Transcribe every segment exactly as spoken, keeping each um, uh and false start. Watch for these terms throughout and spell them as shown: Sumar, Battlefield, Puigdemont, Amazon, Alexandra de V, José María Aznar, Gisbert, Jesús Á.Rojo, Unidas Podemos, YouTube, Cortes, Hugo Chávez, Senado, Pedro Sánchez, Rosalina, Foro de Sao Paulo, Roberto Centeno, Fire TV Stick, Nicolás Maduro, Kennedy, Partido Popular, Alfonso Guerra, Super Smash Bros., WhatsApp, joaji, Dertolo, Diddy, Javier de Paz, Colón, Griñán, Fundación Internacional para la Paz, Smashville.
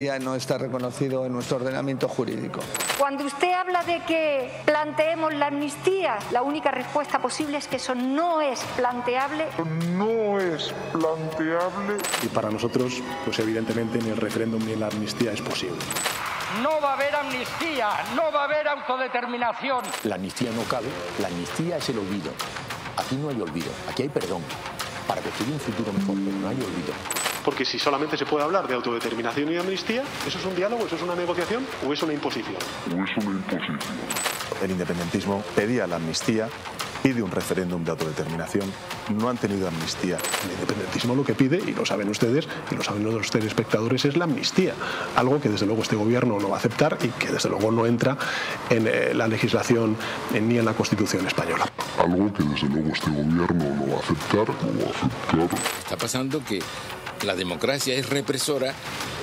Ya no está reconocido en nuestro ordenamiento jurídico. Cuando usted habla de que planteemos la amnistía, la única respuesta posible es que eso no es planteable. No es planteable. Y para nosotros, pues evidentemente ni el referéndum ni la amnistía es posible. No va a haber amnistía, no va a haber autodeterminación. La amnistía no cabe, la amnistía es el olvido. Aquí no hay olvido, aquí hay perdón. Para construir un futuro mejor, pero no hay olvido. Porque si solamente se puede hablar de autodeterminación y de amnistía, ¿eso es un diálogo, eso es una negociación o es una imposición? O es una imposición. El independentismo pedía la amnistía, pide un referéndum de autodeterminación, no han tenido amnistía. El independentismo lo que pide, y lo saben ustedes, y lo saben los telespectadores, es la amnistía. Algo que desde luego este gobierno no va a aceptar y que desde luego no entra en eh, la legislación en, ni en la Constitución española. Algo que desde luego este gobierno no va a aceptar, no va a aceptar. Está pasando que la democracia es represora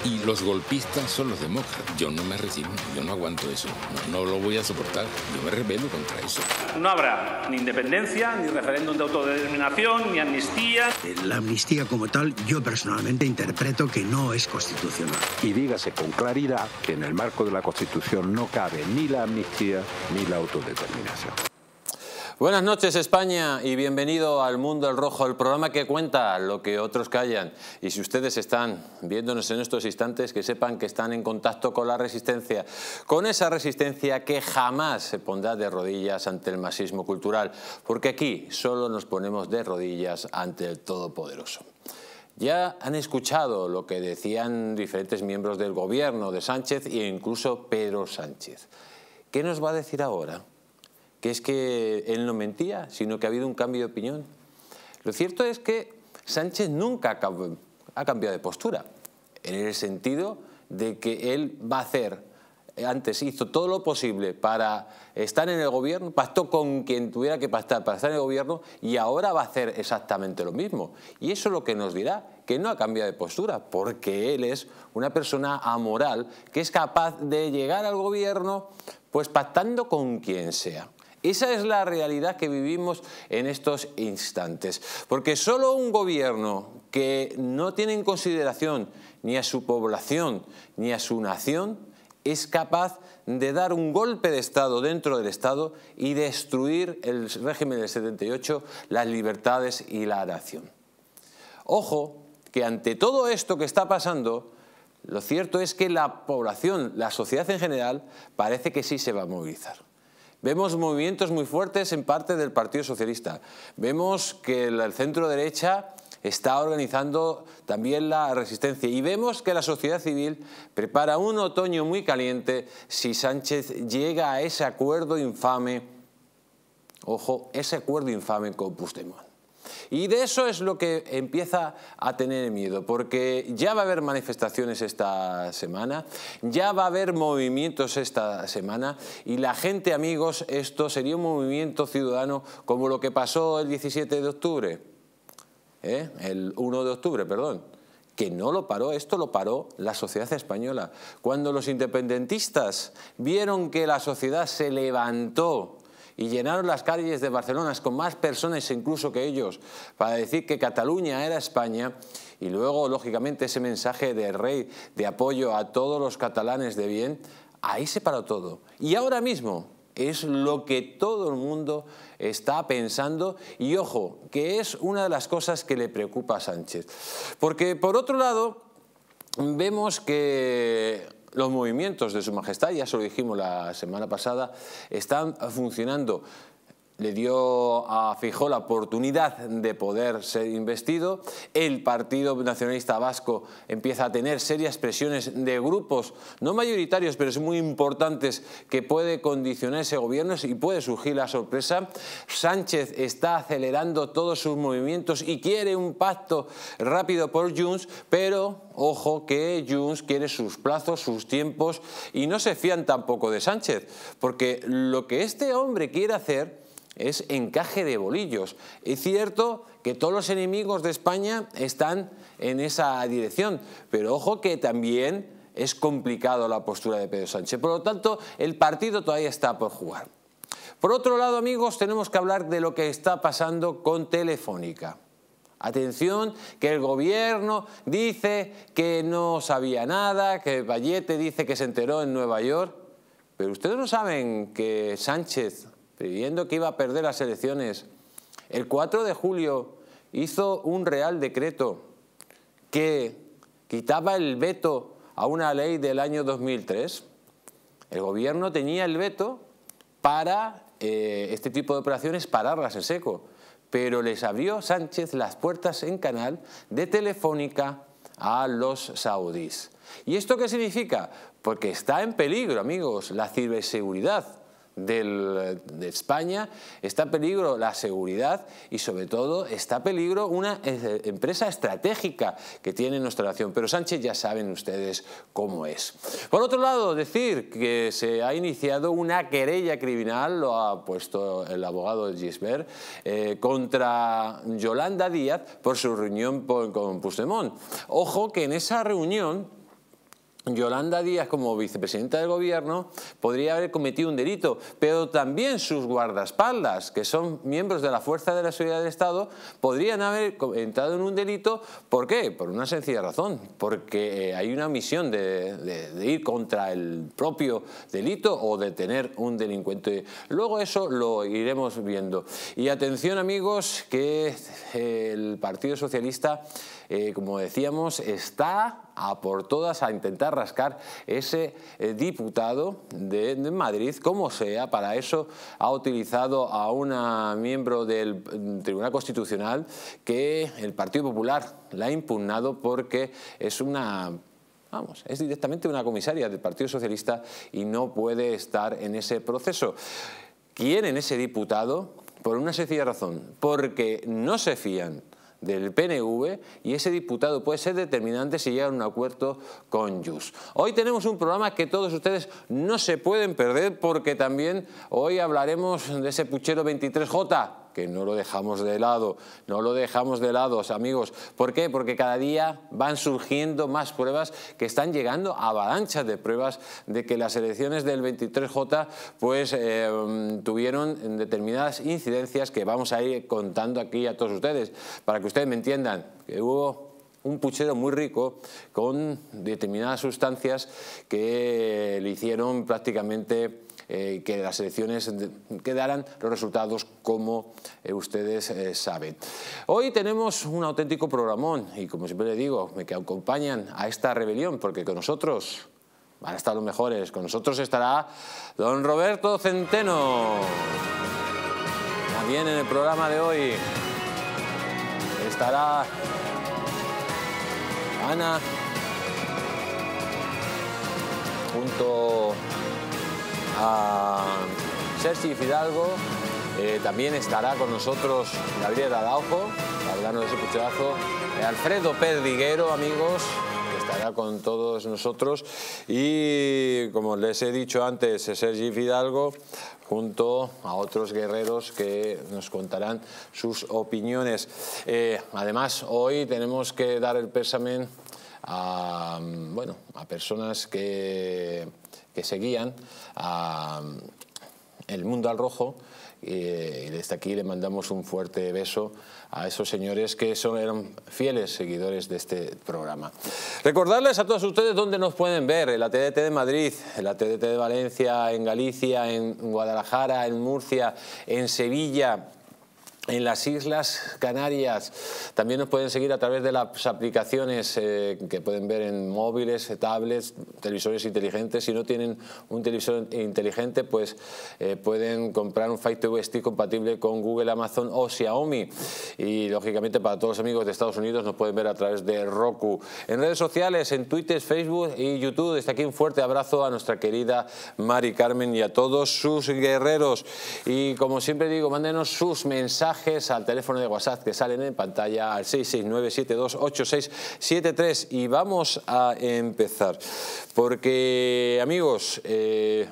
y los golpistas son los demócratas. Yo no me resigno, yo no aguanto eso, no, no lo voy a soportar, yo me rebelo contra eso. No habrá ni independencia, ni referéndum de autodeterminación, ni amnistía. La amnistía como tal, yo personalmente interpreto que no es constitucional. Y dígase con claridad que en el marco de la Constitución no cabe ni la amnistía ni la autodeterminación. Buenas noches España y bienvenido al Mundo del Rojo, el programa que cuenta lo que otros callan. Y si ustedes están viéndonos en estos instantes, que sepan que están en contacto con la resistencia, con esa resistencia que jamás se pondrá de rodillas ante el marxismo cultural, porque aquí solo nos ponemos de rodillas ante el Todopoderoso. Ya han escuchado lo que decían diferentes miembros del gobierno de Sánchez e incluso Pedro Sánchez. ¿Qué nos va a decir ahora? Que es que él no mentía, sino que ha habido un cambio de opinión. Lo cierto es que Sánchez nunca ha cambiado de postura, en el sentido de que él va a hacer, antes hizo todo lo posible para estar en el gobierno, pactó con quien tuviera que pactar para estar en el gobierno y ahora va a hacer exactamente lo mismo. Y eso es lo que nos dirá, que no ha cambiado de postura, porque él es una persona amoral que es capaz de llegar al gobierno pues pactando con quien sea. Esa es la realidad que vivimos en estos instantes. Porque solo un gobierno que no tiene en consideración ni a su población ni a su nación es capaz de dar un golpe de Estado dentro del Estado y destruir el régimen del setenta y ocho, las libertades y la nación. Ojo, que ante todo esto que está pasando, lo cierto es que la población, la sociedad en general, parece que sí se va a movilizar. Vemos movimientos muy fuertes en parte del Partido Socialista. Vemos que el centro derecha está organizando también la resistencia. Y vemos que la sociedad civil prepara un otoño muy caliente si Sánchez llega a ese acuerdo infame, ojo, ese acuerdo infame con Puigdemont. Y de eso es lo que empieza a tener miedo, porque ya va a haber manifestaciones esta semana, ya va a haber movimientos esta semana y la gente, amigos, esto sería un movimiento ciudadano como lo que pasó el diecisiete de octubre, ¿eh? el uno de octubre, perdón, que no lo paró, esto lo paró la sociedad española. Cuando los independentistas vieron que la sociedad se levantó y llenaron las calles de Barcelona con más personas incluso que ellos para decir que Cataluña era España, y luego lógicamente ese mensaje del rey de apoyo a todos los catalanes de bien, ahí se paró todo. Y ahora mismo es lo que todo el mundo está pensando y ojo, que es una de las cosas que le preocupa a Sánchez. Porque por otro lado vemos que los movimientos de Su Majestad, ya se lo dijimos la semana pasada, están funcionando. Le dio a Feijóo la oportunidad de poder ser investido. El Partido Nacionalista Vasco empieza a tener serias presiones de grupos, no mayoritarios, pero son muy importantes, que puede condicionar ese gobierno y puede surgir la sorpresa. Sánchez está acelerando todos sus movimientos y quiere un pacto rápido por Junts, pero ojo que Junts quiere sus plazos, sus tiempos y no se fían tampoco de Sánchez, porque lo que este hombre quiere hacer es encaje de bolillos. Es cierto que todos los enemigos de España están en esa dirección, pero ojo que también es complicado la postura de Pedro Sánchez. Por lo tanto, el partido todavía está por jugar. Por otro lado, amigos, tenemos que hablar de lo que está pasando con Telefónica. Atención, que el gobierno dice que no sabía nada, que Bayete dice que se enteró en Nueva York. Pero ustedes no saben que Sánchez, previendo que iba a perder las elecciones, el cuatro de julio hizo un real decreto que quitaba el veto a una ley del año dos mil tres. El gobierno tenía el veto para eh, este tipo de operaciones, pararlas en seco. Pero les abrió Sánchez las puertas en canal de Telefónica a los saudíes. ¿Y esto qué significa? Porque está en peligro, amigos, la ciberseguridad del, de España, está en peligro la seguridad y sobre todo está en peligro una empresa estratégica que tiene nuestra nación. Pero Sánchez ya saben ustedes cómo es. Por otro lado, decir que se ha iniciado una querella criminal, lo ha puesto el abogado Gisbert, eh, contra Yolanda Díaz por su reunión por, con Puigdemont. Ojo que en esa reunión Yolanda Díaz, como vicepresidenta del gobierno, podría haber cometido un delito, pero también sus guardaespaldas, que son miembros de la Fuerza de la Seguridad del Estado, podrían haber entrado en un delito. ¿Por qué? Por una sencilla razón, porque hay una misión de, de, de ir contra el propio delito o detener un delincuente. Luego eso lo iremos viendo. Y atención, amigos, que el Partido Socialista, eh, como decíamos, está a por todas a intentar rascar ese eh, diputado de, de Madrid, como sea. Para eso ha utilizado a una miembro del Tribunal Constitucional que el Partido Popular la ha impugnado porque es una... Vamos, es directamente una comisaria del Partido Socialista y no puede estar en ese proceso. ¿Quieren ese diputado? Por una sencilla razón, porque no se fían del P N V y ese diputado puede ser determinante si llega a un acuerdo con Junts. Hoy tenemos un programa que todos ustedes no se pueden perder porque también hoy hablaremos de ese puchero veintitrés J, que no lo dejamos de lado, no lo dejamos de lado, amigos. ¿Por qué? Porque cada día van surgiendo más pruebas que están llegando, avalanchas de pruebas de que las elecciones del veintitrés J pues eh, tuvieron determinadas incidencias que vamos a ir contando aquí a todos ustedes, para que ustedes me entiendan que hubo un puchero muy rico con determinadas sustancias que le hicieron prácticamente eh, que las elecciones quedaran los resultados como eh, ustedes eh, saben. Hoy tenemos un auténtico programón y, como siempre le digo, me que acompañan a esta rebelión, porque con nosotros van a estar los mejores. Con nosotros estará don Roberto Centeno, también en el programa de hoy. Estará Ana, junto a Sergi Fidalgo. Eh, también estará con nosotros Gabriel Araujo, hablando de ese pucherazo. Eh, Alfredo Perdiguero, amigos, que estará con todos nosotros. Y como les he dicho antes, Sergi Fidalgo, junto a otros guerreros que nos contarán sus opiniones. Eh, además, hoy tenemos que dar el pésame a, bueno, a personas que, que seguían a el Mundo del Rojo. Y desde aquí le mandamos un fuerte beso a esos señores que son, eran fieles seguidores de este programa. Recordarles a todos ustedes dónde nos pueden ver: en la T D T de Madrid, en la T D T de Valencia, en Galicia, en Guadalajara, en Murcia, en Sevilla, en las Islas Canarias. También nos pueden seguir a través de las aplicaciones eh, que pueden ver en móviles, tablets, televisores inteligentes. Si no tienen un televisor inteligente, pues eh, pueden comprar un Fire T V Stick compatible con Google, Amazon o Xiaomi. Y lógicamente para todos los amigos de Estados Unidos nos pueden ver a través de Roku. En redes sociales, en Twitter, Facebook y YouTube. Desde aquí un fuerte abrazo a nuestra querida Mari Carmen y a todos sus guerreros. Y como siempre digo, mándenos sus mensajes al teléfono de WhatsApp que salen en pantalla, al seis seis nueve, siete dos ocho, seis siete tres. Y vamos a empezar porque, amigos, eh,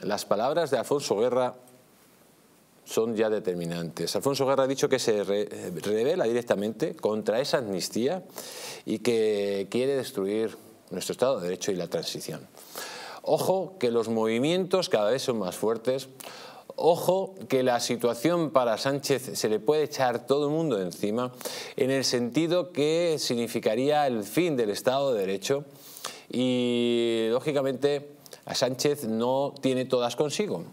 las palabras de Alfonso Guerra son ya determinantes. Alfonso Guerra ha dicho que se re revela directamente contra esa amnistía y que quiere destruir nuestro Estado de Derecho y la transición. Ojo que los movimientos cada vez son más fuertes. Ojo que la situación para Sánchez se le puede echar todo el mundo encima, en el sentido que significaría el fin del Estado de Derecho y, lógicamente, a Sánchez no tiene todas consigo.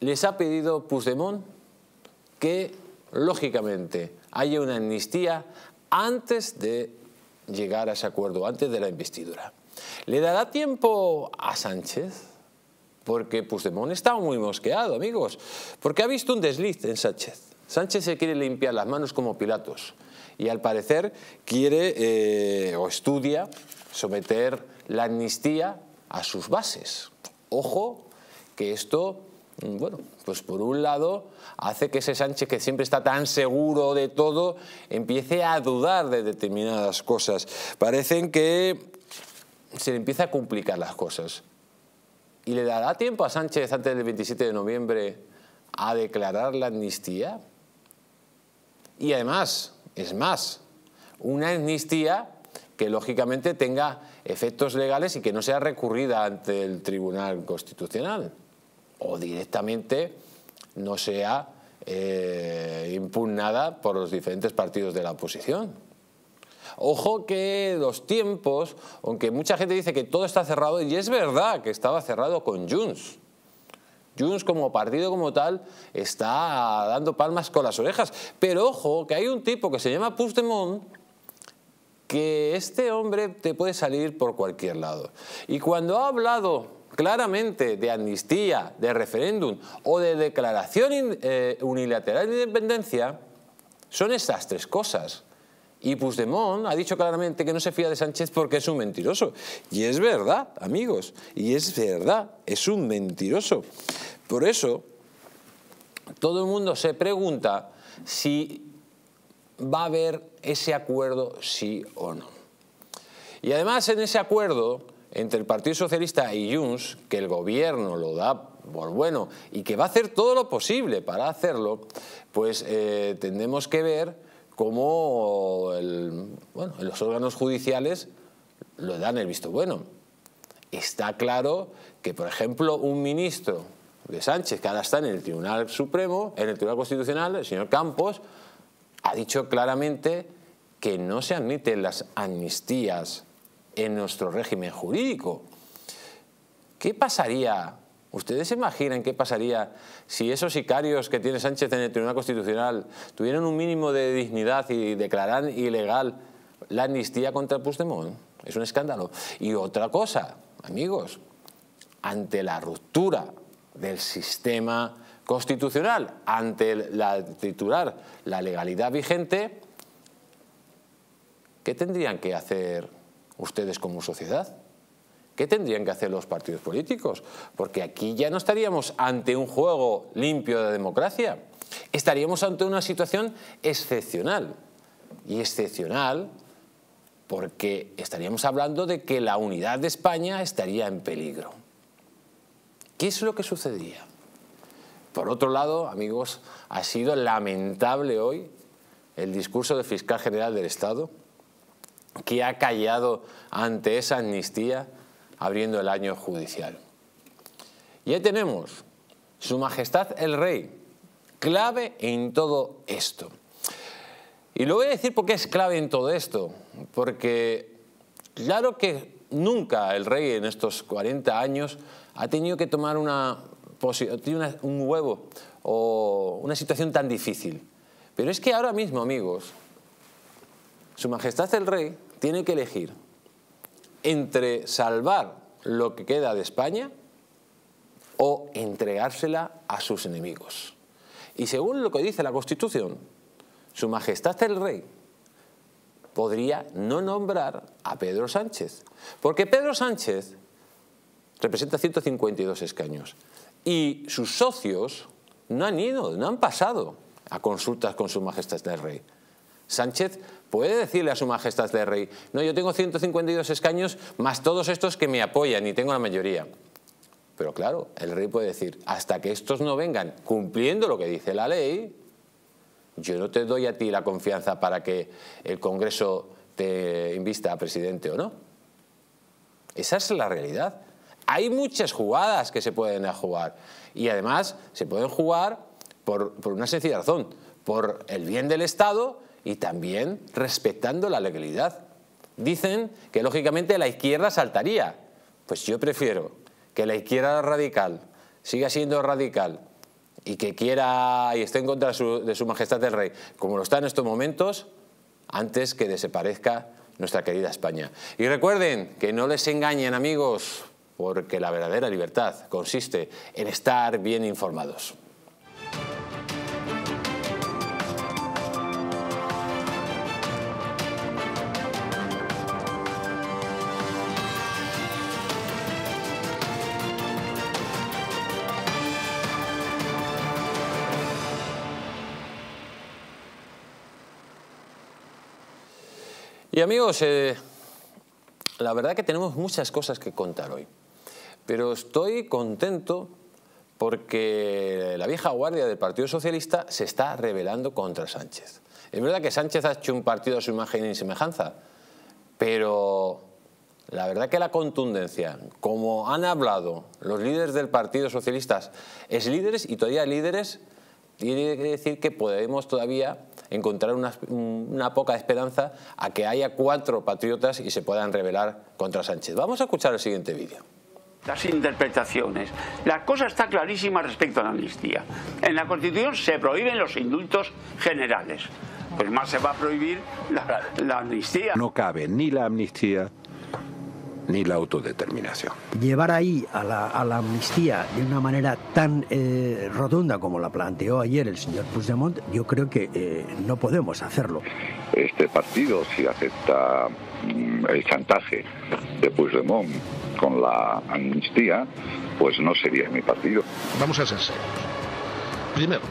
Les ha pedido Puigdemont que, lógicamente, haya una amnistía antes de llegar a ese acuerdo, antes de la investidura. ¿Le dará tiempo a Sánchez? Porque Puigdemont está muy mosqueado, amigos, porque ha visto un desliz en Sánchez. Sánchez se quiere limpiar las manos como Pilatos y al parecer quiere eh, o estudia someter la amnistía a sus bases. Ojo que esto, bueno, pues por un lado hace que ese Sánchez que siempre está tan seguro de todo empiece a dudar de determinadas cosas. Parecen que se le empieza a complicar las cosas. ¿Y le dará tiempo a Sánchez antes del veintisiete de noviembre a declarar la amnistía? Y además, es más, una amnistía que lógicamente tenga efectos legales y que no sea recurrida ante el Tribunal Constitucional o directamente no sea eh, impugnada por los diferentes partidos de la oposición. Ojo que los tiempos, aunque mucha gente dice que todo está cerrado, y es verdad que estaba cerrado con Junts. Junts como partido como tal está dando palmas con las orejas. Pero ojo que hay un tipo que se llama Puigdemont, que este hombre te puede salir por cualquier lado. Y cuando ha hablado claramente de amnistía, de referéndum o de declaración eh, unilateral de independencia, son estas tres cosas. Y Puigdemont ha dicho claramente que no se fía de Sánchez porque es un mentiroso. Y es verdad, amigos, y es verdad, es un mentiroso. Por eso, todo el mundo se pregunta si va a haber ese acuerdo sí o no. Y además en ese acuerdo entre el Partido Socialista y Junts, que el gobierno lo da por bueno y que va a hacer todo lo posible para hacerlo, pues eh, tendremos que ver como el, bueno, los órganos judiciales lo dan el visto bueno. Está claro que, por ejemplo, un ministro de Sánchez, que ahora está en el Tribunal Supremo, en el Tribunal Constitucional, el señor Campos, ha dicho claramente que no se admiten las amnistías en nuestro régimen jurídico. ¿Qué pasaría? ¿Ustedes se imaginan qué pasaría si esos sicarios que tiene Sánchez en el Tribunal Constitucional tuvieran un mínimo de dignidad y declararan ilegal la amnistía contra Puigdemont? Es un escándalo. Y otra cosa, amigos, ante la ruptura del sistema constitucional, ante la titular, la legalidad vigente, ¿qué tendrían que hacer ustedes como sociedad? ¿Qué tendrían que hacer los partidos políticos? Porque aquí ya no estaríamos ante un juego limpio de democracia. Estaríamos ante una situación excepcional. Y excepcional porque estaríamos hablando de que la unidad de España estaría en peligro. ¿Qué es lo que sucedía? Por otro lado, amigos, ha sido lamentable hoy el discurso del fiscal general del Estado, que ha callado ante esa amnistía abriendo el año judicial. Y ahí tenemos Su Majestad el Rey, clave en todo esto. Y lo voy a decir porque es clave en todo esto, porque claro que nunca el rey en estos cuarenta años ha tenido que tomar una posición, un huevo o una situación tan difícil. Pero es que ahora mismo, amigos, Su Majestad el Rey tiene que elegir entre salvar lo que queda de España o entregársela a sus enemigos. Y según lo que dice la Constitución, Su Majestad el Rey podría no nombrar a Pedro Sánchez, porque Pedro Sánchez representa ciento cincuenta y dos escaños y sus socios no han ido, no han pasado a consultas con Su Majestad el Rey. Sánchez puede decirle a Su Majestad el Rey: no, yo tengo ciento cincuenta y dos escaños más todos estos que me apoyan y tengo la mayoría. Pero claro, el rey puede decir: hasta que estos no vengan cumpliendo lo que dice la ley, yo no te doy a ti la confianza para que el Congreso te invista a presidente o no. Esa es la realidad. Hay muchas jugadas que se pueden jugar y además se pueden jugar por, por una sencilla razón, por el bien del Estado y también respetando la legalidad. Dicen que lógicamente la izquierda saltaría. Pues yo prefiero que la izquierda radical siga siendo radical y que quiera y esté en contra de su, de su majestad el rey, como lo está en estos momentos, antes que desaparezca nuestra querida España. Y recuerden que no les engañen, amigos, porque la verdadera libertad consiste en estar bien informados. Y amigos, eh, la verdad que tenemos muchas cosas que contar hoy. Pero estoy contento porque la vieja guardia del Partido Socialista se está rebelando contra Sánchez. Es verdad que Sánchez ha hecho un partido a su imagen y semejanza, pero la verdad que la contundencia, como han hablado los líderes del Partido Socialista, es líderes y todavía líderes, tiene que decir que podemos todavía encontrar una, una poca esperanza a que haya cuatro patriotas y se puedan rebelar contra Sánchez. Vamos a escuchar el siguiente vídeo. Las interpretaciones. La cosa está clarísima respecto a la amnistía. En la Constitución se prohíben los indultos generales. Pues más se va a prohibir la, la amnistía. No cabe ni la amnistía ni la autodeterminación. Llevar ahí a la, a la amnistía de una manera tan eh, rotunda como la planteó ayer el señor Puigdemont, yo creo que eh, no podemos hacerlo. Este partido, si acepta mm, el chantaje de Puigdemont con la amnistía, pues no sería mi partido. Vamos a ser serios. Primero,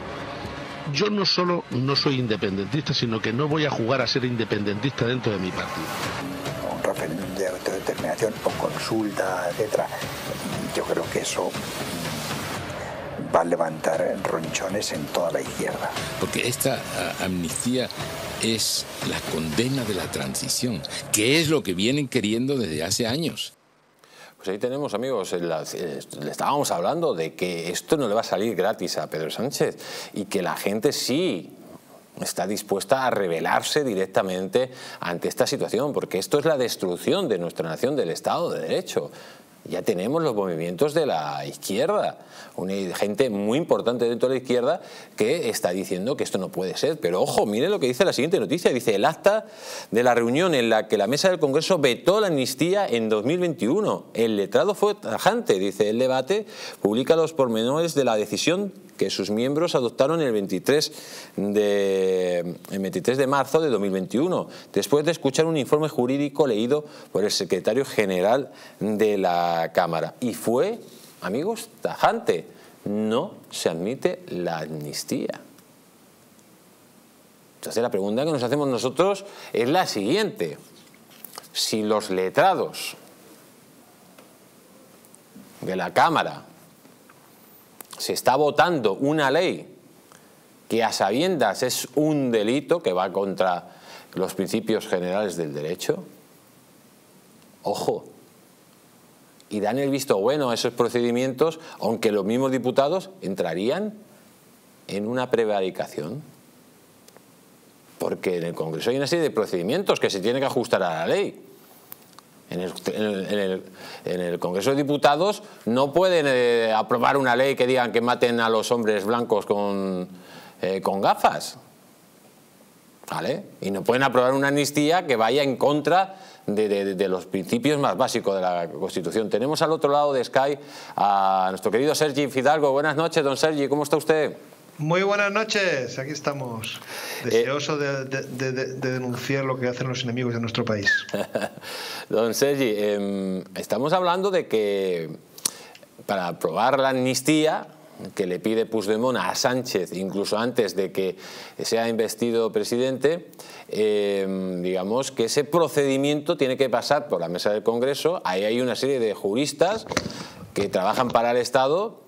yo no solo no soy independentista, sino que no voy a jugar a ser independentista dentro de mi partido. Referéndum de autodeterminación o consulta, etcétera. Yo creo que eso va a levantar ronchones en toda la izquierda. Porque esta amnistía es la condena de la transición, que es lo que vienen queriendo desde hace años. Pues ahí tenemos, amigos, la, eh, le estábamos hablando de que esto no le va a salir gratis a Pedro Sánchez y que la gente sí está dispuesta a rebelarse directamente ante esta situación, porque esto es la destrucción de nuestra nación, del Estado de Derecho. Ya tenemos los movimientos de la izquierda, una gente muy importante dentro de la izquierda que está diciendo que esto no puede ser. Pero ojo, miren lo que dice la siguiente noticia. Dice: el acta de la reunión en la que la mesa del Congreso vetó la amnistía en dos mil veintiuno. El letrado fue tajante. Dice: el debate publica los pormenores de la decisión que sus miembros adoptaron el veintitrés de marzo de dos mil veintiuno, después de escuchar un informe jurídico leído por el secretario general de la Cámara. Y fue, amigos, tajante: no se admite la amnistía. Entonces la pregunta que nos hacemos nosotros es la siguiente: si los letrados de la Cámara se está votando una ley que a sabiendas es un delito que va contra los principios generales del derecho, ojo, y dan el visto bueno a esos procedimientos, aunque los mismos diputados entrarían en una prevaricación. Porque en el Congreso hay una serie de procedimientos que se tienen que ajustar a la ley. En el, en, el, en, el, en el Congreso de Diputados no pueden eh, aprobar una ley que digan que maten a los hombres blancos con, eh, con gafas, ¿vale? Y no pueden aprobar una amnistía que vaya en contra de, de, de los principios más básicos de la Constitución. Tenemos al otro lado de Sky a nuestro querido Sergi Fidalgo. Buenas noches, don Sergi, ¿cómo está usted? Muy buenas noches, aquí estamos, deseoso eh, de, de, de, de denunciar lo que hacen los enemigos de nuestro país. Don Sergi, eh, estamos hablando de que para aprobar la amnistía que le pide Puigdemont a Sánchez, incluso antes de que sea investido presidente, eh, digamos que ese procedimiento tiene que pasar por la mesa del Congreso. Ahí hay una serie de juristas que trabajan para el Estado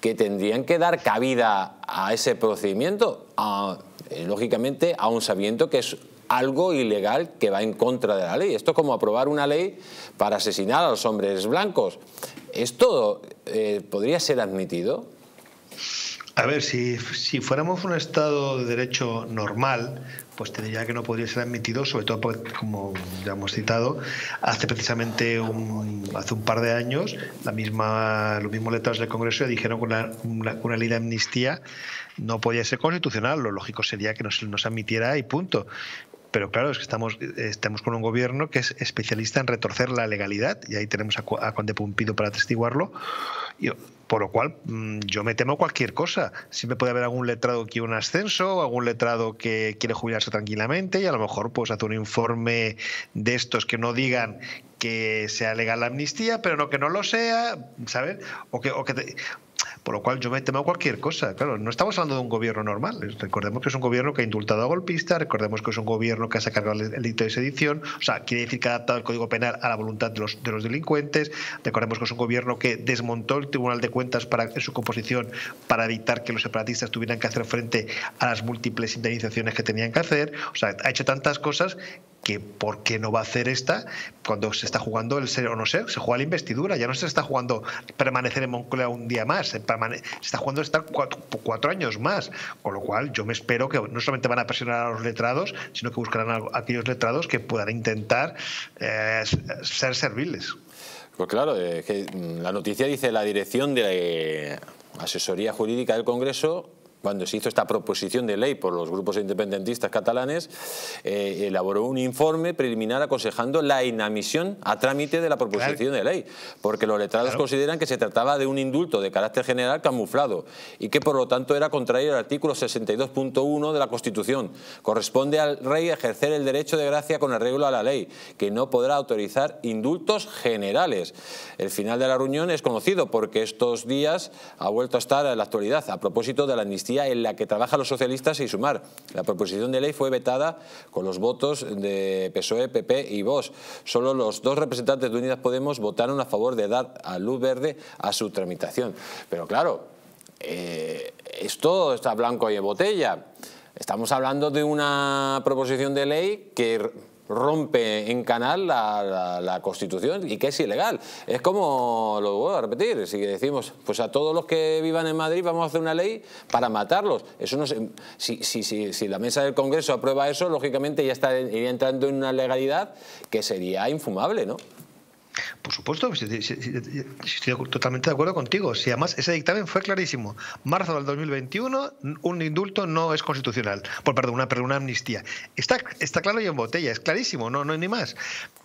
que tendrían que dar cabida a ese procedimiento, a, eh, lógicamente aún sabiendo que es algo ilegal que va en contra de la ley. Esto es como aprobar una ley para asesinar a los hombres blancos. ¿Esto eh, podría ser admitido? A ver, si, si fuéramos un Estado de derecho normal, pues te diría que no podría ser admitido, sobre todo porque, como ya hemos citado, hace precisamente un, hace un par de años la misma, los mismos letrados del Congreso ya dijeron que una, una, una ley de amnistía no podía ser constitucional. Lo lógico sería que no se, no se admitiera y punto. Pero claro, es que estamos, estamos con un gobierno que es especialista en retorcer la legalidad, y ahí tenemos a, a Conde Pumpido para atestiguarlo, y, por lo cual yo me temo cualquier cosa. Siempre puede haber algún letrado que quiere un ascenso, algún letrado que quiere jubilarse tranquilamente y a lo mejor pues hace un informe de estos que no digan que sea legal la amnistía, pero no que no lo sea, ¿sabes? O que, o que te... Por lo cual yo me temo cualquier cosa. Claro, no estamos hablando de un gobierno normal. Recordemos que es un gobierno que ha indultado a golpistas, recordemos que es un gobierno que se ha cargado el delito de sedición, o sea, quiere decir que ha adaptado el Código Penal a la voluntad de los, de los delincuentes, recordemos que es un gobierno que desmontó el Tribunal de Cuentas para, en su composición para evitar que los separatistas tuvieran que hacer frente a las múltiples indemnizaciones que tenían que hacer. O sea, ha hecho tantas cosas que ¿por qué no va a hacer esta cuando se está jugando el ser o no ser? Se juega la investidura, ya no se está jugando permanecer en Moncloa un día más, se, permane se está jugando estar cuatro, cuatro años más, con lo cual yo me espero que no solamente van a presionar a los letrados, sino que buscarán a aquellos letrados que puedan intentar eh, ser serviles. Pues claro, eh, que la noticia dice la dirección de asesoría jurídica del Congreso, cuando se hizo esta proposición de ley por los grupos independentistas catalanes, eh, elaboró un informe preliminar aconsejando la inadmisión a trámite de la proposición claro. de ley, porque los letrados claro. consideran que se trataba de un indulto de carácter general camuflado y que por lo tanto era contrario al artículo sesenta y dos punto uno de la Constitución. Corresponde al rey ejercer el derecho de gracia con arreglo a la ley, que no podrá autorizar indultos generales. El final de la reunión es conocido porque estos días ha vuelto a estar en la actualidad a propósito de la amnistía en la que trabajan los socialistas y Sumar. La proposición de ley fue vetada con los votos de P S O E, P P y Vox. Solo los dos representantes de Unidas Podemos votaron a favor de dar a luz verde a su tramitación. Pero claro, eh, esto está blanco y en botella. Estamos hablando de una proposición de ley que rompe en canal la, la, la Constitución y que es ilegal. Es como, lo voy a repetir, si decimos pues a todos los que vivan en Madrid vamos a hacer una ley para matarlos. Eso no se, si, si, si, si la mesa del Congreso aprueba eso, lógicamente ya está, iría entrando en una legalidad que sería infumable, ¿no? Por supuesto, estoy totalmente de acuerdo contigo. Si además ese dictamen fue clarísimo. Marzo del dos mil veintiuno, un indulto no es constitucional. Por, perdón, una, una amnistía. Está, está claro y en botella, es clarísimo, no, no hay ni más.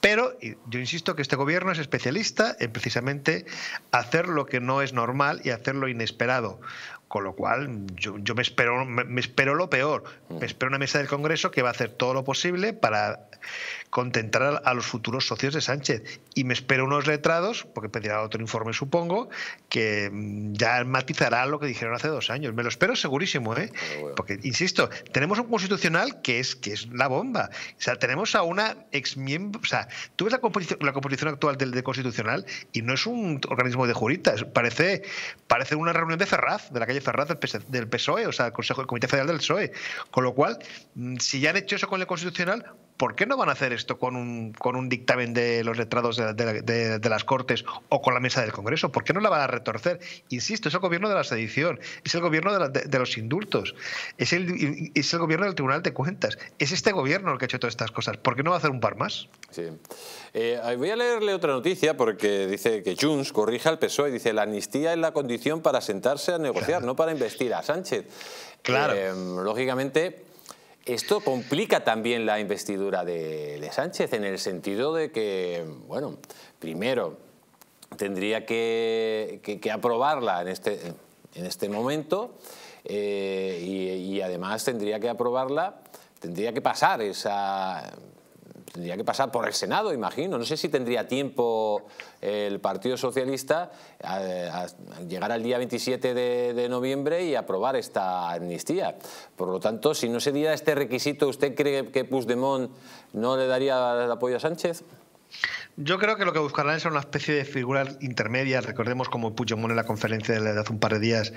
Pero yo insisto que este gobierno es especialista en precisamente hacer lo que no es normal y hacer lo inesperado. Con lo cual, yo, yo me, espero, me, me espero lo peor. Me espero una mesa del Congreso que va a hacer todo lo posible para contentar a los futuros socios de Sánchez. Y me espero unos letrados, porque pedirá otro informe, supongo, que ya matizará lo que dijeron hace dos años. Me lo espero segurísimo, ¿eh? Bueno. Porque, insisto, tenemos un constitucional que es, que es la bomba. O sea, tenemos a una exmiembro... O sea, tú ves la composición, la composición actual del, del constitucional y no es un organismo de juristas. Parece, parece una reunión de Ferraz, de la calle Ferraz del P S O E, o sea, el Consejo del Comité Federal del P S O E. Con lo cual, si ya han hecho eso con el Constitucional, ¿por qué no van a hacer esto con un, con un dictamen de los letrados de, de, de, de las Cortes o con la mesa del Congreso? ¿Por qué no la van a retorcer? Insisto, es el gobierno de la sedición, es el gobierno de, la, de, de los indultos, es el, es el gobierno del Tribunal de Cuentas, es este gobierno el que ha hecho todas estas cosas. ¿Por qué no va a hacer un par más? Sí. Eh, voy a leerle otra noticia porque dice que Junts corrige al P S O E, dice la amnistía es la condición para sentarse a negociar, claro. no para investir a Sánchez. Claro. Eh, lógicamente... Esto complica también la investidura de, de Sánchez en el sentido de que, bueno, primero tendría que, que, que aprobarla en este, en este momento eh, y, y además tendría que aprobarla, tendría que pasar esa... Tendría que pasar por el Senado, imagino. No sé si tendría tiempo el Partido Socialista a, a llegar al día veintisiete de, de noviembre y aprobar esta amnistía. Por lo tanto, si no se diera este requisito, ¿usted cree que Puigdemont no le daría el apoyo a Sánchez? Yo creo que lo que buscarán es una especie de figura intermedia. Recordemos como Puigdemont en la conferencia de hace un par de días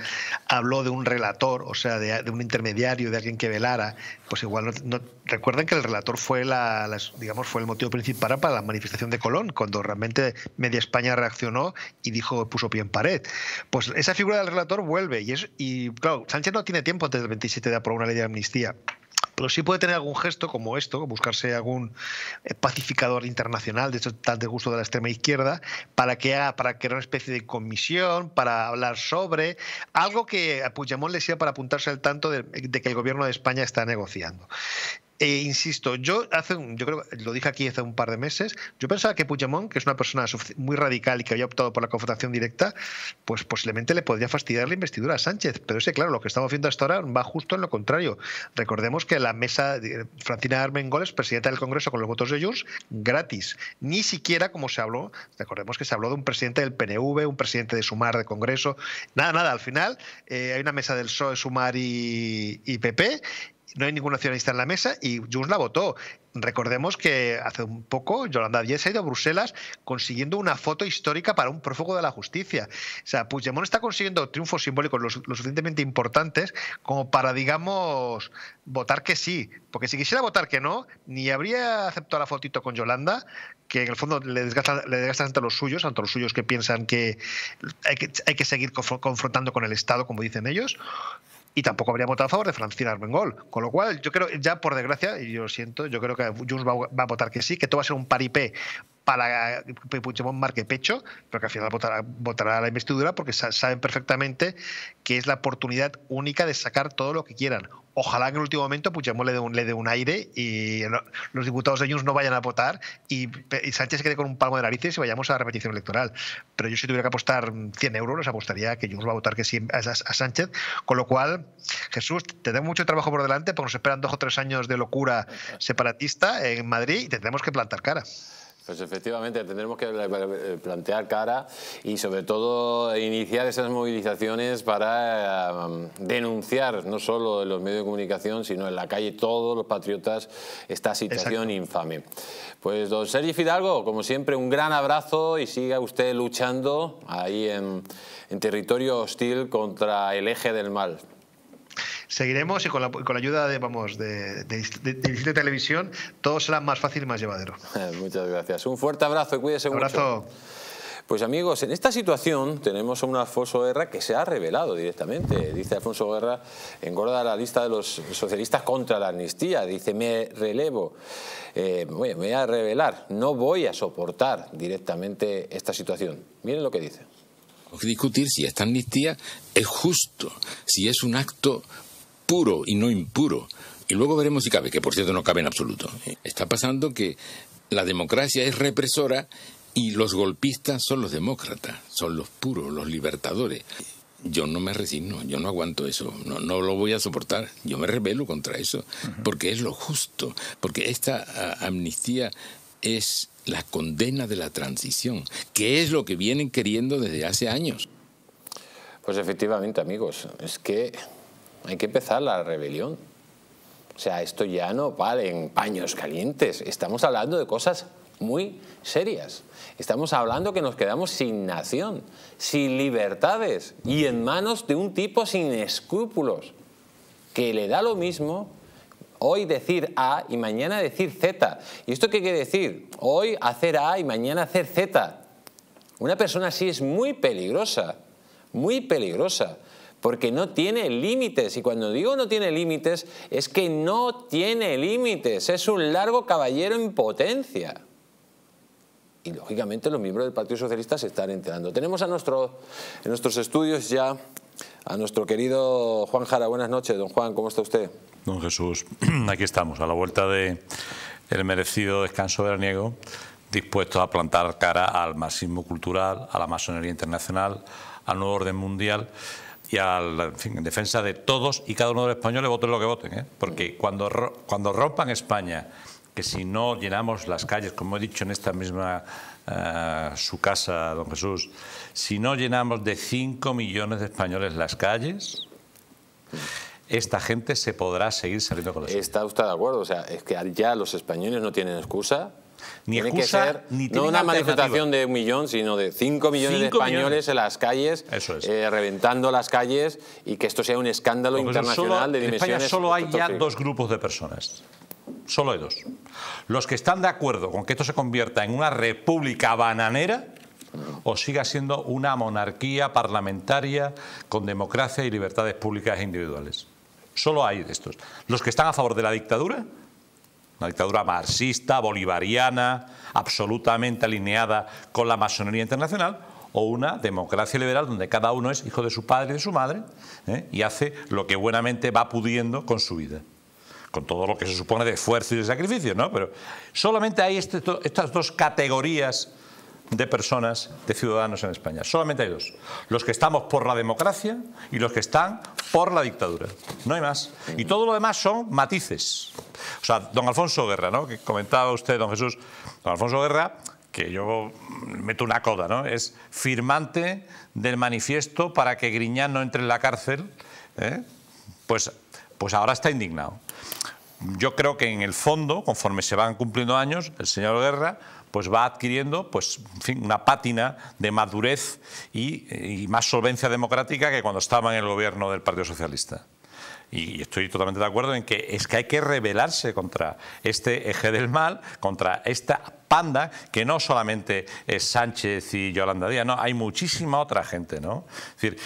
habló de un relator, o sea, de, de un intermediario, de alguien que velara. Pues igual, no, no, recuerden que el relator fue la, la, digamos, fue el motivo principal para la manifestación de Colón, cuando realmente media España reaccionó y dijo, puso pie en pared. Pues esa figura del relator vuelve y, es, y claro, Sánchez no tiene tiempo antes del veintisiete de aprobar una ley de amnistía. Pero sí puede tener algún gesto como esto, buscarse algún pacificador internacional, de hecho tal de gusto de la extrema izquierda, para que haga, para crear una especie de comisión, para hablar sobre algo que a Puigdemont le sirva para apuntarse al tanto de, de que el gobierno de España está negociando. E insisto, yo hace un, yo creo lo dije aquí hace un par de meses, yo pensaba que Puigdemont, que es una persona muy radical y que había optado por la confrontación directa, pues posiblemente le podría fastidiar la investidura a Sánchez, pero ese, claro, lo que estamos viendo hasta ahora va justo en lo contrario. Recordemos que la mesa de Francina Armengol es presidenta del Congreso con los votos de Junts gratis, ni siquiera como se habló, recordemos que se habló de un presidente del P N V, un presidente de Sumar de Congreso, nada, nada, al final eh, hay una mesa del P S O E, Sumar y, y P P. No hay ningún nacionalista en la mesa y Junts la votó. Recordemos que hace un poco Yolanda Díaz ha ido a Bruselas consiguiendo una foto histórica para un prófugo de la justicia. O sea, Puigdemont está consiguiendo triunfos simbólicos lo, lo suficientemente importantes como para, digamos, votar que sí. Porque si quisiera votar que no, ni habría aceptado la fotito con Yolanda, que en el fondo le desgastan, le desgastan ante los suyos, ante los suyos que piensan que hay que, hay que seguir confrontando con el Estado, como dicen ellos. Y tampoco habría votado a favor de Francina Armengol. Con lo cual, yo creo, ya por desgracia, y yo lo siento, yo creo que Junts va, va a votar que sí, que todo va a ser un paripé para que Puigdemont marque pecho, pero que al final votará, votará la investidura porque saben perfectamente que es la oportunidad única de sacar todo lo que quieran. Ojalá en el último momento Puigdemont le dé un, le dé un aire y los diputados de Junts no vayan a votar y, y Sánchez se quede con un palmo de narices y vayamos a la repetición electoral. Pero yo si tuviera que apostar cien euros, los apostaría que Junts va a votar que sí a, a, a Sánchez. Con lo cual, Jesús, tenemos mucho trabajo por delante porque nos esperan dos o tres años de locura separatista en Madrid y tendremos que plantar cara. Pues efectivamente tendremos que plantear cara y sobre todo iniciar esas movilizaciones para denunciar no solo en los medios de comunicación sino en la calle todos los patriotas esta situación infame. Pues don Sergi Fidalgo, como siempre un gran abrazo y siga usted luchando ahí en, en territorio hostil contra el eje del mal. Seguiremos y con la, con la ayuda de, vamos, de, de, de, de televisión todo será más fácil y más llevadero. Muchas gracias. Un fuerte abrazo y cuídese mucho. Un abrazo. Pues amigos, en esta situación tenemos a un Alfonso Guerra que se ha revelado directamente. Dice Alfonso Guerra, engorda la lista de los socialistas contra la amnistía. Dice, me relevo, eh, me voy a revelar, no voy a soportar directamente esta situación. Miren lo que dice. Discutir si esta amnistía es justo, si es un acto puro y no impuro. Y luego veremos si cabe, que por cierto no cabe en absoluto. Está pasando que la democracia es represora y los golpistas son los demócratas, son los puros, los libertadores. Yo no me resigno, yo no aguanto eso, no, no lo voy a soportar, yo me rebelo contra eso, porque es lo justo, porque esta amnistía es la condena de la transición, que es lo que vienen queriendo desde hace años. Pues efectivamente, amigos, es que hay que empezar la rebelión. O sea, esto ya no vale en paños calientes. Estamos hablando de cosas muy serias. Estamos hablando que nos quedamos sin nación, sin libertades y en manos de un tipo sin escrúpulos, que le da lo mismo hoy decir A y mañana decir Z. ¿Y esto qué quiere decir? Hoy hacer A y mañana hacer Z. Una persona así es muy peligrosa, muy peligrosa, porque no tiene límites. Y cuando digo no tiene límites, es que no tiene límites. Es un largo caballero en potencia. Y lógicamente los miembros del Partido Socialista se están enterando. Tenemos a nuestro, en nuestros estudios ya a nuestro querido Juan Jara. Buenas noches, don Juan, ¿cómo está usted? Don Jesús, aquí estamos, a la vuelta del merecido descanso veraniego, dispuestos a plantar cara al marxismo cultural, a la masonería internacional, al nuevo orden mundial y a la, en fin, en defensa de todos y cada uno de los españoles, voten lo que voten, ¿eh? Porque cuando, cuando rompan España, que si no llenamos las calles, como he dicho en esta misma uh, su casa, don Jesús, si no llenamos de cinco millones de españoles las calles, esta gente se podrá seguir saliendo con la suya. ¿Está usted de acuerdo? O sea, es que ya los españoles no tienen excusa Ni tiene excusa, que ser, ni no una manifestación de un millón, sino de cinco millones cinco de españoles millones. en las calles, Eso es. eh, reventando las calles, y que esto sea un escándalo Porque internacional solo, de dimensiones. En España solo hay ya dos grupos de personas. Solo hay dos. Los que están de acuerdo con que esto se convierta en una república bananera o siga siendo una monarquía parlamentaria con democracia y libertades públicas e individuales. Solo hay de estos. Los que están a favor de la dictadura, una dictadura marxista, bolivariana, absolutamente alineada con la masonería internacional, o una democracia liberal donde cada uno es hijo de su padre y de su madre, ¿eh? y hace lo que buenamente va pudiendo con su vida, con todo lo que se supone de esfuerzo y de sacrificio, ¿no? Pero solamente hay este, to, estas dos categorías de personas, de ciudadanos en España. Solamente hay dos. Los que estamos por la democracia y los que están por la dictadura. No hay más. Y todo lo demás son matices. O sea, don Alfonso Guerra, ¿no? Que comentaba usted, don Jesús. Don Alfonso Guerra, que yo meto una coda, ¿no? Es firmante del manifiesto para que Griñán no entre en la cárcel, ¿eh? Pues, pues ahora está indignado. Yo creo que en el fondo, conforme se van cumpliendo años, el señor Guerra pues va adquiriendo, pues, en fin, una pátina de madurez y, y más solvencia democrática que cuando estaba en el gobierno del Partido Socialista. Y estoy totalmente de acuerdo en que es que hay que rebelarse contra este eje del mal, contra esta panda, que no solamente es Sánchez y Yolanda Díaz, no, hay muchísima otra gente, ¿no? Es decir,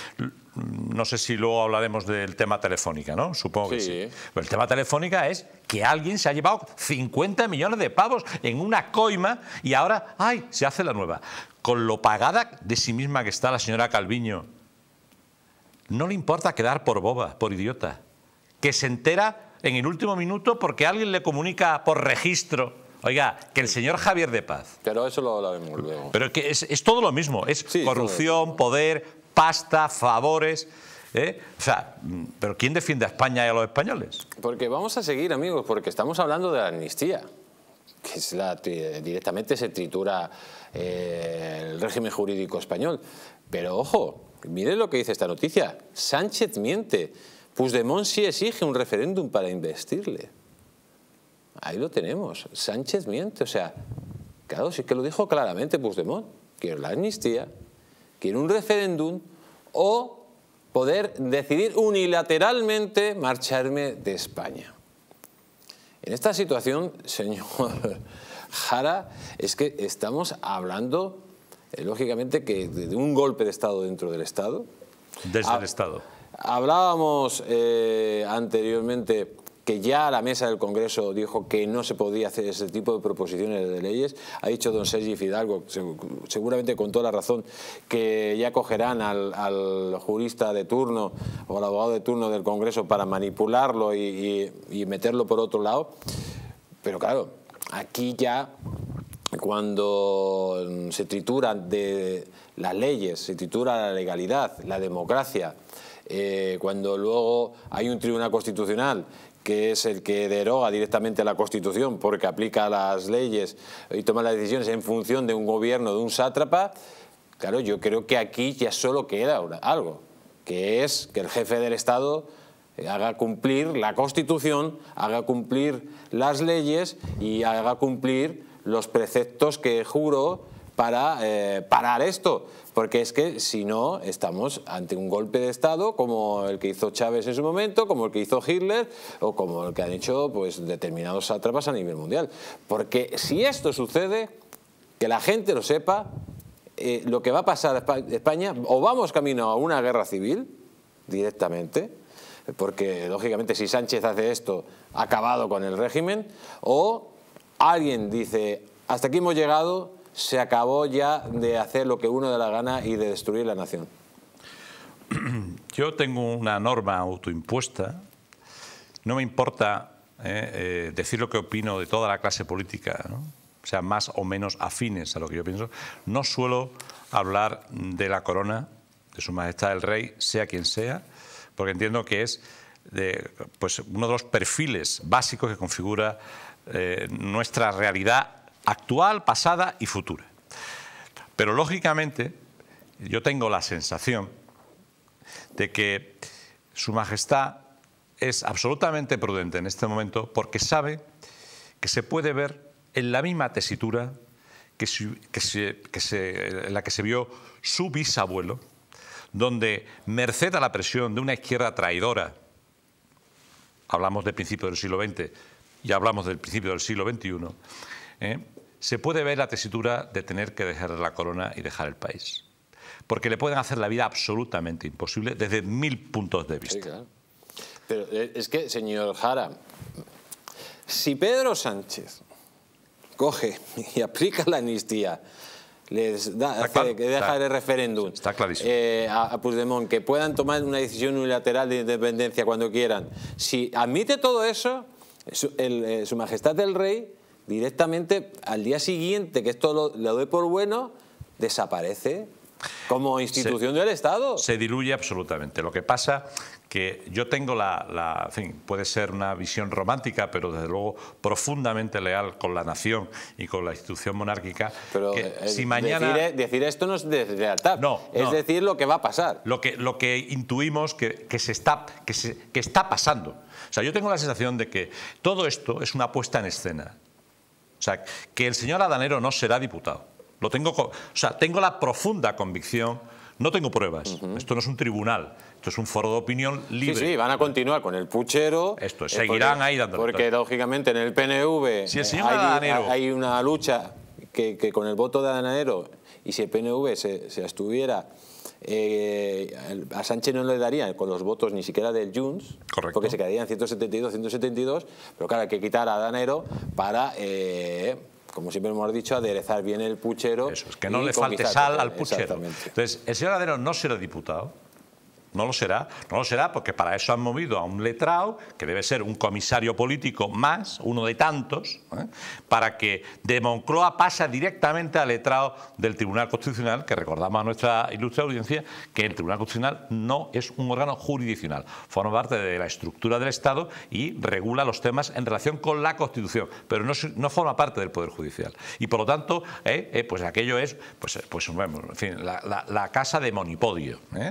no sé si luego hablaremos del tema Telefónica, ¿no? Supongo sí. que sí. Pero el tema Telefónica es que alguien se ha llevado cincuenta millones de pavos en una coima y ahora, ¡ay!, se hace la nueva. Con lo pagada de sí misma que está la señora Calviño, no le importa quedar por boba, por idiota, que se entera en el último minuto porque alguien le comunica por registro. Oiga, que el señor Javier de Paz. Pero eso lo hablaremos luego. Pero que es, es todo lo mismo, es sí, corrupción, es. poder... pasta, favores, ¿eh? O sea, ¿pero quién defiende a España y a los españoles? Porque vamos a seguir, amigos, porque estamos hablando de la amnistía, que es la, directamente se tritura eh, el régimen jurídico español. Pero ojo, miren lo que dice esta noticia. Sánchez miente. Puigdemont sí exige un referéndum para investirle. Ahí lo tenemos. Sánchez miente. O sea, claro, sí que lo dijo claramente Puigdemont, que es la amnistía, quiere un referéndum o poder decidir unilateralmente marcharme de España. En esta situación, señor Jara, es que estamos hablando, eh, lógicamente, que de un golpe de Estado dentro del Estado. Desde ha, el Estado. Hablábamos eh, anteriormente que ya la mesa del Congreso dijo que no se podía hacer ese tipo de proposiciones de leyes. Ha dicho don Sergi Fidalgo, seguramente con toda la razón, que ya cogerán al, al jurista de turno o al abogado de turno del Congreso para manipularlo y, y, y meterlo por otro lado. Pero claro, aquí ya cuando se trituran de las leyes, se tritura la legalidad, la democracia, eh, cuando luego hay un Tribunal Constitucional que es el que deroga directamente a la Constitución porque aplica las leyes y toma las decisiones en función de un gobierno, de un sátrapa, claro, yo creo que aquí ya solo queda algo, que es que el jefe del Estado haga cumplir la Constitución, haga cumplir las leyes y haga cumplir los preceptos que juró para eh, parar esto. Porque es que si no estamos ante un golpe de Estado como el que hizo Chávez en su momento, como el que hizo Hitler o como el que han hecho pues determinados sátrapas a nivel mundial. Porque si esto sucede, que la gente lo sepa, eh, lo que va a pasar a España, o vamos camino a una guerra civil directamente, porque lógicamente si Sánchez hace esto ha acabado con el régimen, o alguien dice hasta aquí hemos llegado, se acabó ya de hacer lo que uno da la gana y de destruir la nación. Yo tengo una norma autoimpuesta. No me importa eh, eh, decir lo que opino de toda la clase política, ¿no? O sea, más o menos afines a lo que yo pienso. No suelo hablar de la corona, de su majestad el rey, sea quien sea, porque entiendo que es de, pues, uno de los perfiles básicos que configura eh, nuestra realidad actual, pasada y futura. Pero lógicamente yo tengo la sensación de que su majestad es absolutamente prudente en este momento porque sabe que se puede ver en la misma tesitura que, su, que, se, que se, en la que se vio su bisabuelo, donde, merced a la presión de una izquierda traidora, hablamos del principio del siglo veinte y hablamos del principio del siglo veintiuno, ¿eh? se puede ver la tesitura de tener que dejar la corona y dejar el país. Porque le pueden hacer la vida absolutamente imposible desde mil puntos de vista. Sí, claro. Pero es que, señor Jara, si Pedro Sánchez coge y aplica la amnistía, les da, hace, que deja el referéndum eh, a, a Puigdemont, que puedan tomar una decisión unilateral de independencia cuando quieran, si admite todo eso, su, el, eh, su majestad el rey directamente al día siguiente, que esto lo, lo doy por bueno, desaparece como institución se, del Estado. Se diluye absolutamente. Lo que pasa que yo tengo la, la en fin, puede ser una visión romántica, pero desde luego profundamente leal con la nación y con la institución monárquica. Pero que eh, si mañana... decir, decir esto no es deslealtad, no, es no. decir lo que va a pasar. Lo que, lo que intuimos que, que, se está, que, se, que está pasando. O sea, yo tengo la sensación de que todo esto es una puesta en escena. O sea, que el señor Adanero no será diputado. Lo tengo, o sea, tengo la profunda convicción, no tengo pruebas, uh-huh. esto no es un tribunal, esto es un foro de opinión libre. Sí, sí, van a continuar con el puchero. Esto, seguirán porque, ahí dando. Porque lógicamente en el P N V si el señor hay, Adanero, hay una lucha que, que con el voto de Adanero, y si el P N V se, se estuviera, eh, a Sánchez no le darían con los votos ni siquiera del Junts, correcto, porque se quedarían ciento setenta y dos, ciento setenta y dos, pero claro, hay que quitar a Adanero para... Eh, como siempre hemos dicho, aderezar bien el puchero. Eso, es que no le falte sal al puchero. Entonces, el señor Adanero no será diputado, no lo será, no lo será porque para eso han movido a un letrado, que debe ser un comisario político más, uno de tantos, ¿eh? para que de Moncloa pasa directamente al letrado del Tribunal Constitucional, que recordamos a nuestra ilustre audiencia que el Tribunal Constitucional no es un órgano jurisdiccional, forma parte de la estructura del Estado y regula los temas en relación con la Constitución, pero no, no forma parte del Poder Judicial. Y por lo tanto, eh, eh, pues aquello es, pues, pues en fin, la, la, la casa de monipodio, ¿eh?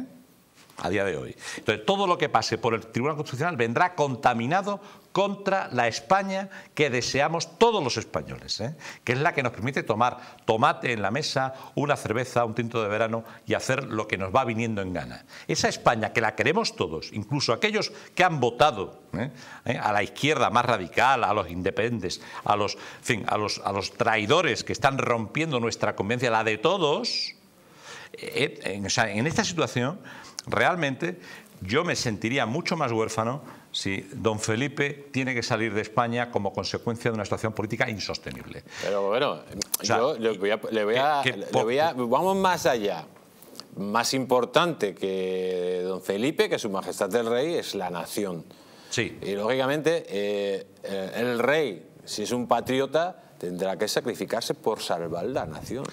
a día de hoy. Entonces, todo lo que pase por el Tribunal Constitucional vendrá contaminado contra la España que deseamos todos los españoles, ¿eh? que es la que nos permite tomar tomate en la mesa, una cerveza, un tinto de verano y hacer lo que nos va viniendo en gana. Esa España que la queremos todos, incluso aquellos que han votado ¿eh? ¿Eh? a la izquierda más radical, a los independientes, a los, en fin, a los, a los traidores que están rompiendo nuestra convivencia, la de todos, eh, en, o sea, en esta situación... Realmente yo me sentiría mucho más huérfano si don Felipe tiene que salir de España como consecuencia de una situación política insostenible. Pero bueno, o sea, yo le voy a, le voy a, que, que, le voy a, vamos más allá. Más importante que don Felipe, que su majestad el rey, es la nación. Sí. Y lógicamente eh, el rey, si es un patriota... tendrá que sacrificarse por salvar la nación.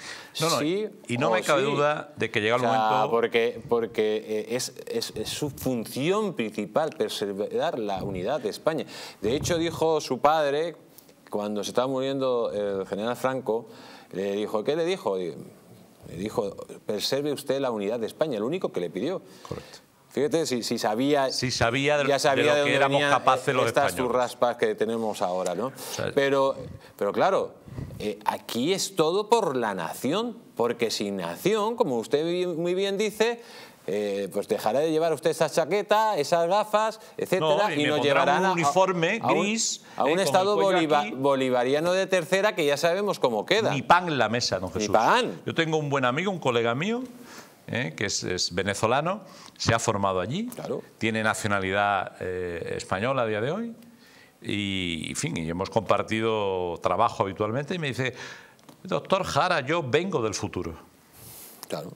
No, no, sí, y no me cabe sí. duda de que llega el o sea, momento... Porque, porque es, es, es su función principal, preservar la unidad de España. De hecho, dijo su padre, cuando se estaba muriendo el general Franco, le dijo, ¿qué le dijo? Le dijo, preserve usted la unidad de España, lo único que le pidió. Correcto. Fíjate, si, si sabía, si sabía, de, ya sabía de lo de dónde que éramos capaces los estas españoles. Raspas que tenemos ahora, ¿no? Pero, pero claro, eh, aquí es todo por la nación, porque sin nación, como usted muy bien dice, eh, pues dejará de llevar usted esa chaqueta, esas gafas, etcétera, no, y, y nos llevarán un uniforme a, gris, a un, a un eh, Estado bolivar, bolivariano de tercera que ya sabemos cómo queda. Ni pan en la mesa, don Jesús. Ni pan. Yo tengo un buen amigo, un colega mío. Eh, que es, es venezolano, se ha formado allí, claro. tiene nacionalidad eh, española a día de hoy y, en fin, y hemos compartido trabajo habitualmente y me dice, doctor Jara, yo vengo del futuro. Claro.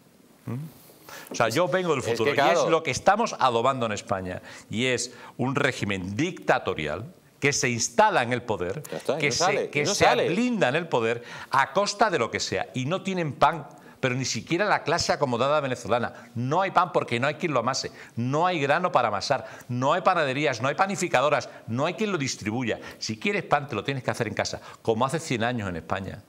¿Mm? O sea, yo vengo del futuro es que, claro. y es lo que estamos adobando en España y es un régimen dictatorial que se instala en el poder, está, que no se, sale, que no se blinda en el poder a costa de lo que sea y no tienen pan. Pero ni siquiera la clase acomodada venezolana. No hay pan porque no hay quien lo amase. No hay grano para amasar. No hay panaderías, no hay panificadoras. No hay quien lo distribuya. Si quieres pan, te lo tienes que hacer en casa, como hace cien años en España.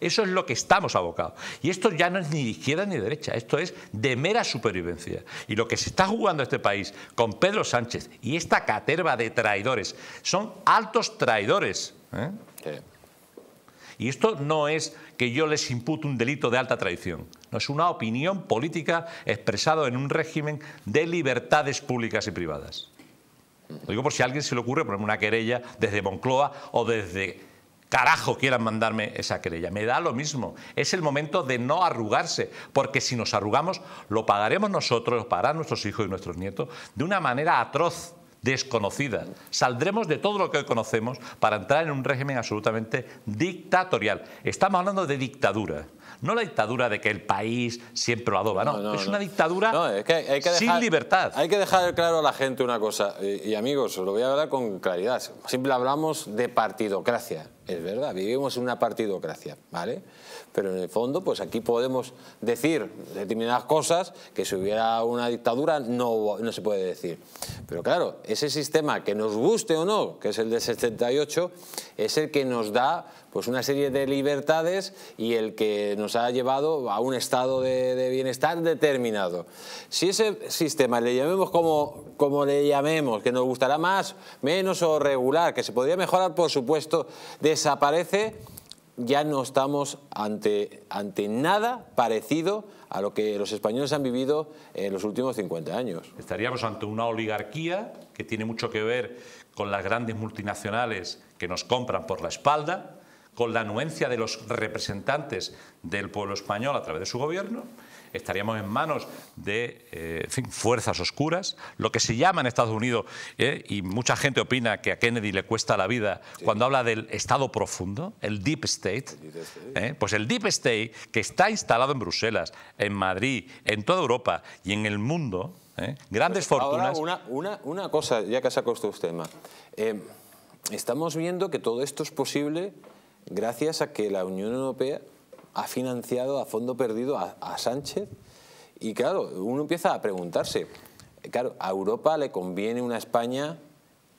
Eso es lo que estamos abocados. Y esto ya no es ni de izquierda ni de derecha. Esto es de mera supervivencia. Y lo que se está jugando este país con Pedro Sánchez y esta caterva de traidores, son altos traidores, ¿eh? Sí. Y esto no es que yo les impute un delito de alta traición. No, es una opinión política expresada en un régimen de libertades públicas y privadas. Lo digo por si a alguien se le ocurre ponerme una querella desde Moncloa o desde... carajo, quieran mandarme esa querella. Me da lo mismo. Es el momento de no arrugarse, porque si nos arrugamos lo pagaremos nosotros, lo pagarán nuestros hijos y nuestros nietos de una manera atroz, desconocida. Saldremos de todo lo que hoy conocemos para entrar en un régimen absolutamente dictatorial. Estamos hablando de dictadura. No la dictadura de que el país siempre lo adoba, no. no, no es una no. dictadura no, es que hay que dejar, sin libertad. Hay que dejar claro a la gente una cosa. Y, y amigos, lo voy a hablar con claridad. Siempre hablamos de partidocracia. Es verdad, vivimos en una partidocracia, ¿vale? Pero en el fondo, pues aquí podemos decir determinadas cosas que si hubiera una dictadura no, no se puede decir. Pero claro, ese sistema, que nos guste o no, que es el de setenta y ocho, es el que nos da pues una serie de libertades y el que nos ha llevado a un estado de, de bienestar determinado. Si ese sistema le llamemos como, como le llamemos, que nos gustará más, menos o regular, que se podría mejorar, por supuesto, desaparece, ya no estamos ante, ante nada parecido a lo que los españoles han vivido en los últimos cincuenta años. Estaríamos ante una oligarquía que tiene mucho que ver con las grandes multinacionales que nos compran por la espalda, con la anuencia de los representantes del pueblo español a través de su gobierno. Estaríamos en manos de eh, en fin, fuerzas oscuras, lo que se llama en Estados Unidos, eh, y mucha gente opina que a Kennedy le cuesta la vida, sí, cuando habla del Estado profundo, el Deep State. El Deep State. Eh, pues el Deep State, que está instalado en Bruselas, en Madrid, en toda Europa y en el mundo, eh, grandes pues ahora fortunas... Una, una, una cosa, ya que se ha costado este tema. Eh, estamos viendo que todo esto es posible gracias a que la Unión Europea ha financiado a fondo perdido a, a Sánchez. Y claro, uno empieza a preguntarse, claro, a Europa le conviene una España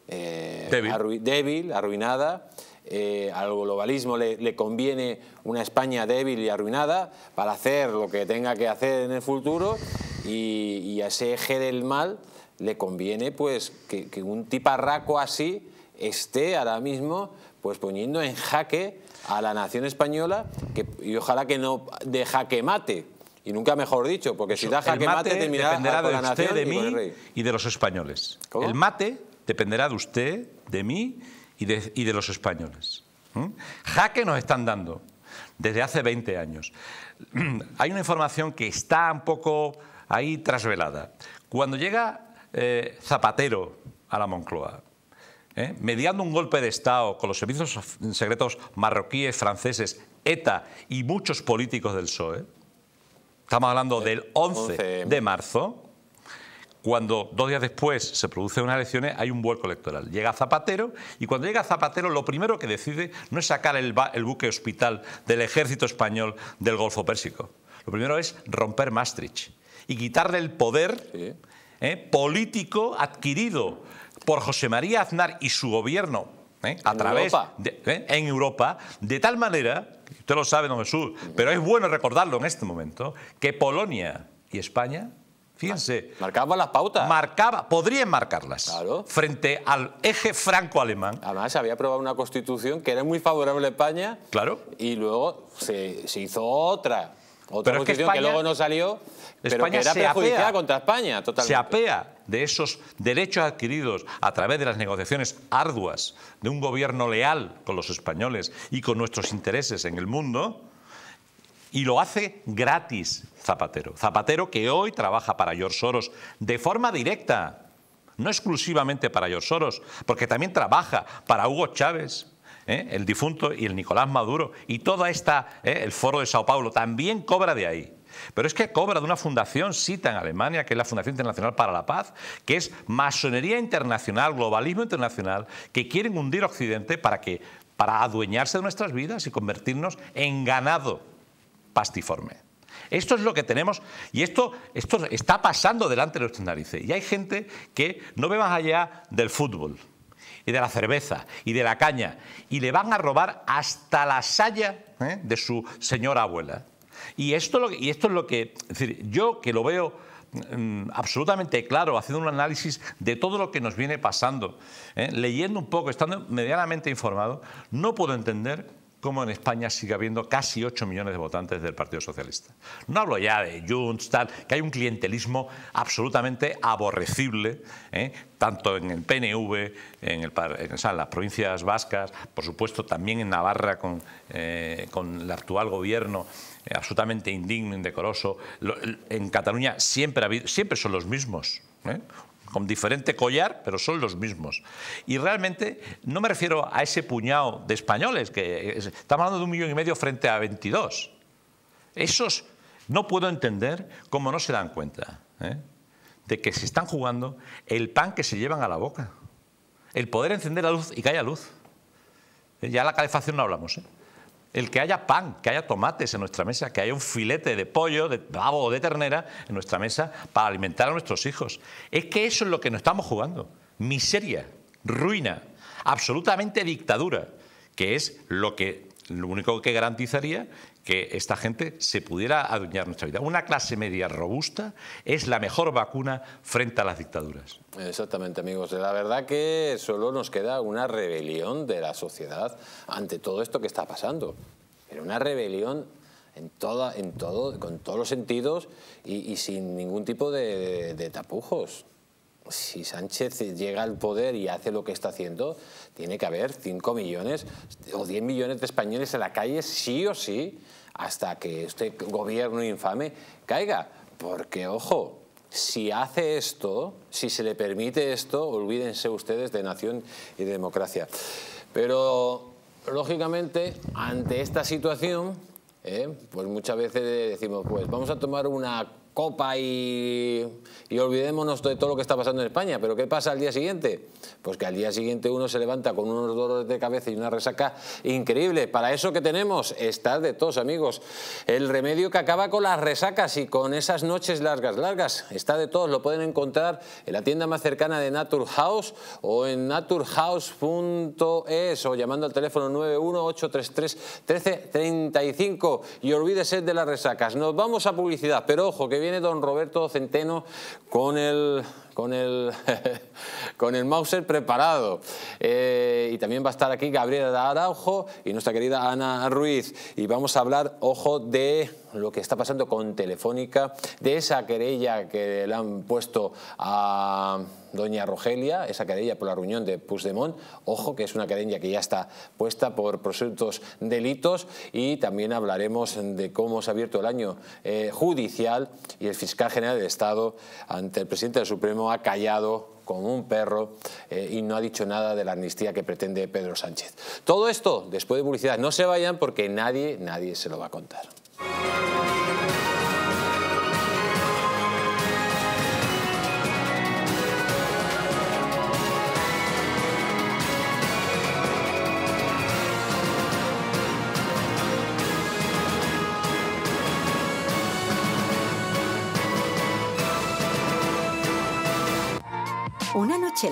eh, débil. Arru débil, arruinada, eh, al globalismo le, le conviene una España débil y arruinada para hacer lo que tenga que hacer en el futuro, y, y a ese eje del mal le conviene pues que, que un tiparraco así esté ahora mismo pues poniendo en jaque a la nación española, que, y ojalá que no de jaque mate, y nunca mejor dicho, porque si da jaque mate, mate dependerá de usted, de mí y de los españoles. ¿Cómo? El mate dependerá de usted, de mí y de, y de los españoles. ¿Mm? Jaque nos están dando desde hace veinte años. Hay una información que está un poco ahí trasvelada. Cuando llega eh, Zapatero a la Moncloa, ¿Eh? mediando un golpe de Estado con los servicios secretos marroquíes, franceses, ETA y muchos políticos del P S O E, estamos hablando del once de marzo, cuando dos días después se producen unas elecciones, hay un vuelco electoral. Llega Zapatero, y cuando llega Zapatero lo primero que decide no es sacar el, el buque hospital del ejército español del Golfo Pérsico. Lo primero es romper Maastricht y quitarle el poder sí. ¿eh? político adquirido por José María Aznar y su gobierno ¿eh? a través de, ¿eh? en Europa, de tal manera, usted lo sabe, don Jesús, pero es bueno recordarlo en este momento, que Polonia y España, fíjense, marcaban las pautas, marcaba, podrían marcarlas, claro, frente al eje franco-alemán. Además se había aprobado una constitución que era muy favorable a España, claro, y luego se, se hizo otra. Otra pero posición es que, España, que luego no salió, pero España que era perjudicial apea, contra España. Totalmente. Se apea de esos derechos adquiridos a través de las negociaciones arduas de un gobierno leal con los españoles y con nuestros intereses en el mundo, y lo hace gratis Zapatero. Zapatero que hoy trabaja para George Soros de forma directa, no exclusivamente para George Soros, porque también trabaja para Hugo Chávez, ¿Eh? el difunto, y el Nicolás Maduro, y toda esta, ¿eh? el foro de Sao Paulo también cobra de ahí. Pero es que cobra de una fundación cita en Alemania, que es la Fundación Internacional para la Paz, que es masonería internacional, globalismo internacional, que quieren hundir a Occidente para, que, para adueñarse de nuestras vidas y convertirnos en ganado pastiforme. Esto es lo que tenemos, y esto, esto está pasando delante de nuestras narices, y hay gente que no ve más allá del fútbol y de la cerveza y de la caña, y le van a robar hasta la saya ¿eh? de su señora abuela. Y esto, lo que, y esto es lo que... Es decir, yo que lo veo mmm, absolutamente claro, haciendo un análisis de todo lo que nos viene pasando, ¿eh? leyendo un poco, estando medianamente informado, no puedo entender como en España sigue habiendo casi ocho millones de votantes del Partido Socialista. No hablo ya de Junts, tal, que hay un clientelismo absolutamente aborrecible, ¿eh? tanto en el P N V, en, el, en, o sea, en las provincias vascas, por supuesto también en Navarra con, eh, con el actual gobierno, eh, absolutamente indigno, indecoroso. Lo, en Cataluña siempre, ha habido, siempre son los mismos, ¿eh? con diferente collar, pero son los mismos. Y realmente no me refiero a ese puñado de españoles, que estamos hablando de un millón y medio frente a veintidós. Esos no puedo entender cómo no se dan cuenta, ¿eh? de que se están jugando el pan que se llevan a la boca. El poder encender la luz y que haya luz. Ya la calefacción no hablamos, ¿eh? El que haya pan, que haya tomates en nuestra mesa, que haya un filete de pollo, de pavo o de ternera en nuestra mesa para alimentar a nuestros hijos. Es que eso es lo que nos estamos jugando. Miseria, ruina, absolutamente dictadura, que es lo que, lo único que garantizaría que esta gente se pudiera adueñar nuestra vida. Una clase media robusta es la mejor vacuna frente a las dictaduras. Exactamente, amigos. La verdad que solo nos queda una rebelión de la sociedad ante todo esto que está pasando. Pero una rebelión en toda, en todo, con todos los sentidos y, y sin ningún tipo de, de, de tapujos. Si Sánchez llega al poder y hace lo que está haciendo, tiene que haber cinco millones o diez millones de españoles en la calle sí o sí hasta que este gobierno infame caiga. Porque, ojo, si hace esto, si se le permite esto, olvídense ustedes de nación y de democracia. Pero, lógicamente, ante esta situación, ¿eh? pues muchas veces decimos, pues vamos a tomar una copa y, y olvidémonos de todo lo que está pasando en España. ¿Pero qué pasa al día siguiente? Pues que al día siguiente uno se levanta con unos dolores de cabeza y una resaca increíble. Para eso que tenemos, estar de tos, amigos. El remedio que acaba con las resacas y con esas noches largas, largas. Está de tos, lo pueden encontrar en la tienda más cercana de Naturhaus o en naturhaus punto es o llamando al teléfono nueve uno ocho tres tres uno tres tres cinco. Y olvídese de las resacas. Nos vamos a publicidad, pero ojo que viene don Roberto Centeno con el con el con el Mauser preparado, eh, y también va a estar aquí Gabriel Araujo y nuestra querida Ana Ruiz, y vamos a hablar, ojo, de lo que está pasando con Telefónica, de esa querella que le han puesto a doña Rogelia, esa querella por la reunión de Puigdemont. Ojo, que es una querella que ya está puesta por presuntos delitos, y también hablaremos de cómo se ha abierto el año eh, judicial y el fiscal general del Estado ante el presidente del Supremo ha callado como un perro eh, y no ha dicho nada de la amnistía que pretende Pedro Sánchez. Todo esto después de publicidad. No se vayan porque nadie, nadie se lo va a contar. Una noche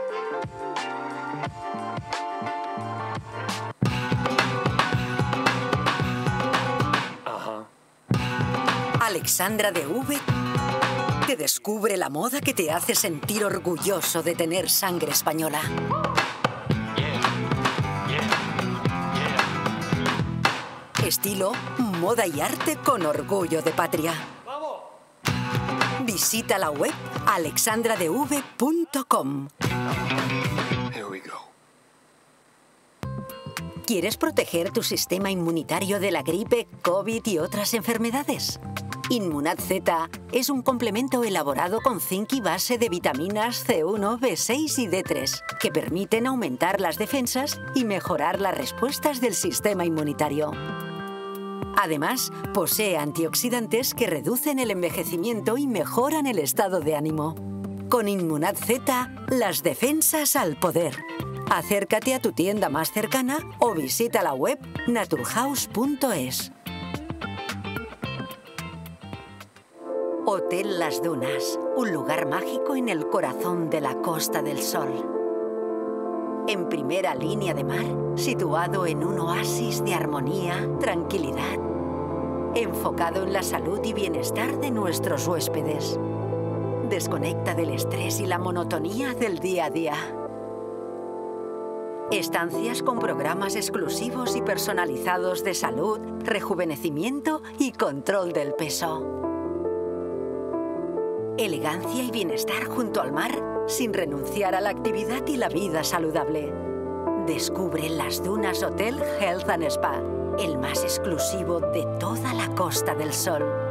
Alexandra de V te descubre la moda que te hace sentir orgulloso de tener sangre española. Estilo, moda y arte con orgullo de patria. ¡Vamos! Visita la web alexandra d v punto com. ¿Quieres proteger tu sistema inmunitario de la gripe, COVID y otras enfermedades? Inmunad Zeta es un complemento elaborado con zinc y base de vitaminas ce uno, be seis y de tres que permiten aumentar las defensas y mejorar las respuestas del sistema inmunitario. Además, posee antioxidantes que reducen el envejecimiento y mejoran el estado de ánimo. Con Inmunad Zeta, las defensas al poder. Acércate a tu tienda más cercana o visita la web naturhaus punto es. Hotel Las Dunas, un lugar mágico en el corazón de la Costa del Sol. En primera línea de mar, situado en un oasis de armonía, tranquilidad, enfocado en la salud y bienestar de nuestros huéspedes. Desconecta del estrés y la monotonía del día a día. Estancias con programas exclusivos y personalizados de salud, rejuvenecimiento y control del peso. Elegancia y bienestar junto al mar, sin renunciar a la actividad y la vida saludable. Descubre Las Dunas Hotel Health and Spa, el más exclusivo de toda la Costa del Sol.